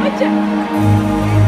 What you think?